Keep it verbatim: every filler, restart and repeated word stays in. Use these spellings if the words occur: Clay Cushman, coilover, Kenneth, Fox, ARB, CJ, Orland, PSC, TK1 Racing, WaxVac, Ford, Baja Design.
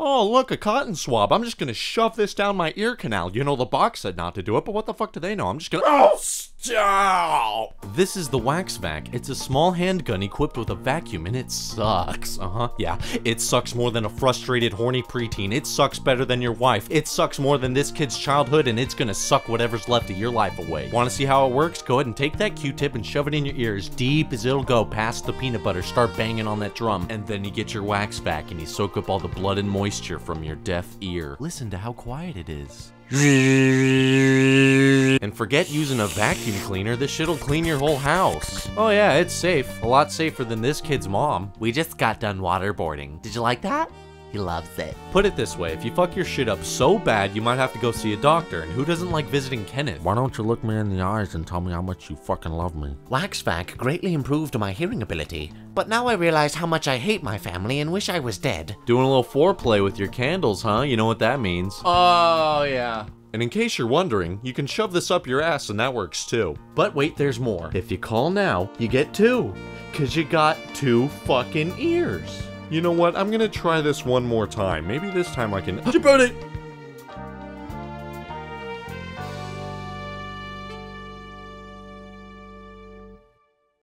Oh, look, a cotton swab. I'm just going to shove this down my ear canal. You know, the box said not to do it, but what the fuck do they know? I'm just going to... Oh, stop! This is the WaxVac. It's a small handgun equipped with a vacuum, and it sucks. Uh-huh, yeah. It sucks more than a frustrated, horny preteen. It sucks better than your wife. It sucks more than this kid's childhood, and it's going to suck whatever's left of your life away. Want to see how it works? Go ahead and take that Q-tip and shove it in your ear as deep as it'll go past the peanut butter. Start banging on that drum, and then you get your WaxVac, and you soak up all the blood and moisture. Moisture from your deaf ear. Listen to how quiet it is. And forget using a vacuum cleaner, this shit'll clean your whole house. Oh yeah, it's safe. A lot safer than this kid's mom. We just got done waterboarding. Did you like that? He loves it. Put it this way, if you fuck your shit up so bad, you might have to go see a doctor, and who doesn't like visiting Kenneth? Why don't you look me in the eyes and tell me how much you fucking love me? WaxVac greatly improved my hearing ability, but now I realize how much I hate my family and wish I was dead. Doing a little foreplay with your candles, huh? You know what that means. Oh, yeah. And in case you're wondering, you can shove this up your ass and that works too. But wait, there's more. If you call now, you get two, cause you got two fucking ears. You know what? I'm gonna try this one more time. Maybe this time I can... She brought it!